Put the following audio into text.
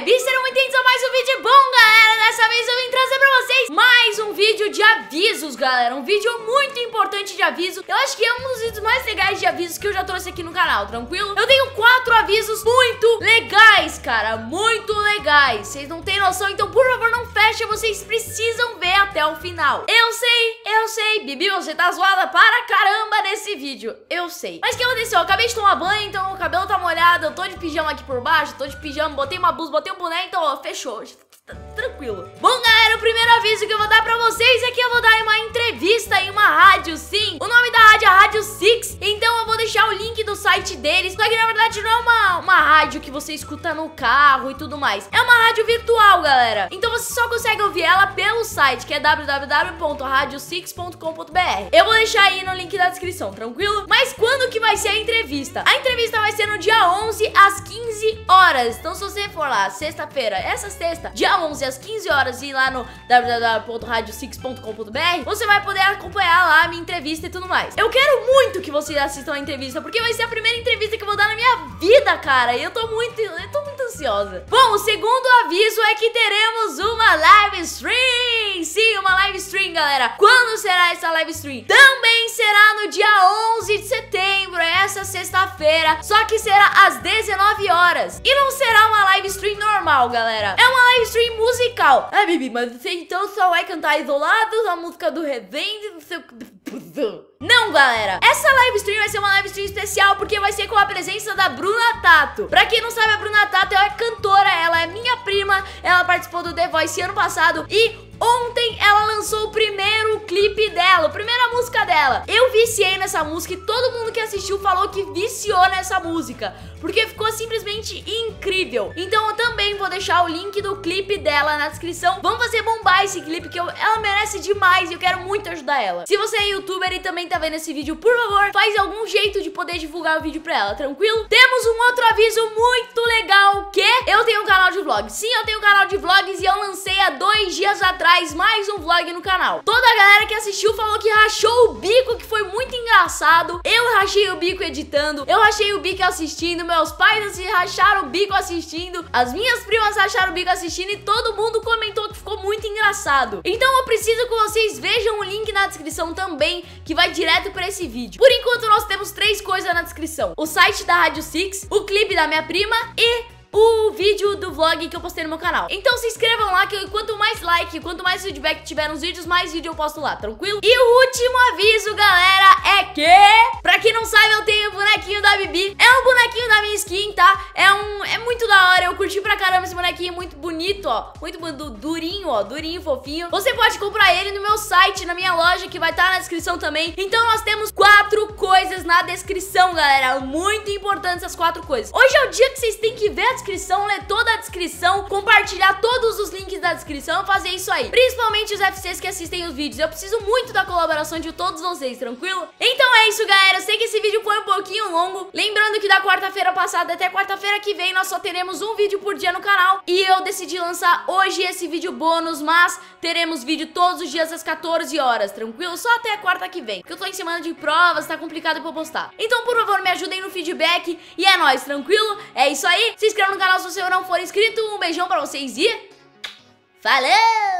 Vibe, serão bem-vindos a mais um vídeo. Bom, galera, dessa vez eu vim trazer pra vocês mais um vídeo de avisos, galera. Um vídeo muito importante de aviso. Eu acho que é um dos vídeos mais legais de avisos que eu já trouxe aqui no canal, tranquilo? Eu tenho 4 avisos muito legais, cara, muito legais. Vocês não têm noção, então por favor não fecha, vocês precisam ver até o final. Eu sei, Bibi, você tá zoada para caramba nesse vídeo, eu sei. Mas o que aconteceu? Eu acabei de tomar banho, então o cabelo tá molhado, eu tô de pijama aqui por baixo, tô de pijama, botei uma blusa, botei um boné, então ó, fechou, tranquilo. Bom, galera, o primeiro aviso que eu vou dar pra vocês é que eu vou dar uma entrevista em uma rádio, sim. O nome da rádio é Rádio Six, então eu vou deixar o link do site deles. Só que na verdade não é uma rádio que você escuta no carro e tudo mais. É uma rádio virtual, galera. Então você só consegue ouvir ela pelo site, que é www.radiosix.com.br. Eu vou deixar aí no link da descrição, tranquilo? Mas quando que vai ser a entrevista? A entrevista vai ser no dia 11 às 15 horas. Então se você for lá, sexta-feira, essa sexta, dia 11 às 15 horas, ir lá no www.radiosix.com.br, você vai poder acompanhar lá a minha entrevista e tudo mais. Eu quero muito que vocês assistam a entrevista, porque vai ser a primeira entrevista que eu vou dar na minha vida, cara, e eu tô muito ansiosa. Bom, o segundo aviso é que teremos uma live stream. Sim, uma live stream, galera. Quando será essa live stream? Também será no dia 11 de setembro, essa sexta-feira, só que será às 19 horas. E não será uma live stream normal, galera. É uma live stream musical. Ah, Bibi, mas você então só vai cantar isolado a música do Revenge do seu... Não, galera, essa live stream vai ser uma live stream especial, porque vai ser com a presença da Bruna Tato. Pra quem não sabe, a Bruna Tato é cantora, ela é minha prima. Ela participou do The Voice ano passado e ontem ela lançou o primeiro clipe dela, a primeira música dela. Eu viciei nessa música e todo mundo que assistiu falou que viciou nessa música, porque ficou simplesmente incrível. Então eu também vou deixar o link do clipe dela na descrição. Vamos fazer bombar esse clipe, que ela merece demais e eu quero muito ajudar ela. Se você é youtuber e também tá vendo esse vídeo, por favor, faz algum jeito de poder divulgar o vídeo pra ela, tranquilo? Temos um outro aviso muito legal, que eu tenho um canal de vlogs. Sim, eu tenho um canal de vlogs e eu lancei há 2 dias atrás mais um vlog no canal. Toda a galera que assistiu falou que rachou o bico, que foi muito engraçado. Eu rachei o bico editando, eu rachei o bico assistindo, meus pais racharam o bico assistindo, as minhas primas racharam o bico assistindo e todo mundo comentou que ficou muito engraçado. Então eu preciso que vocês vejam o link na descrição também, que vai direto pra esse vídeo. Por enquanto nós temos 3 coisas na descrição: o site da Rádio Six, o clipe da minha prima e o vídeo do vlog que eu postei no meu canal. Então se inscrevam lá, que quanto mais like, quanto mais feedback tiver nos vídeos, mais vídeo eu posto lá, tranquilo? E o último aviso, galera, é que, pra quem não sabe, eu tenho o bonequinho da Bibi. É um bonequinho da minha skin, tá? É muito da hora, eu curti pra caramba esse bonequinho, muito bonito, ó, muito durinho, ó, durinho, fofinho. Você pode comprar ele no meu site, na minha loja, que vai estar na descrição também. Então nós temos 4 coisas na descrição, galera. Muito importante essas 4 coisas. Hoje é o dia que vocês têm que ver a descrição, ler toda a descrição, compartilhar todos os links da descrição, fazer isso aí. Principalmente os FCs que assistem os vídeos. Eu preciso muito da colaboração de todos vocês, tranquilo? Então é isso, galera. Eu sei que esse vídeo foi um pouquinho longo. Lembrando que da quarta-feira passada até quarta-feira que vem, nós só teremos um vídeo por dia no canal. E eu decidi lançar hoje esse vídeo bônus, mas teremos vídeo todos os dias às 14 horas, tranquilo? Só até a quarta que vem, porque eu tô em semana de provas, tá complicado pra postar. Então, por favor, me ajudem no feedback e é nóis, tranquilo? É isso aí. Se inscreva no canal se você não for inscrito. Um beijão pra vocês e... Falou!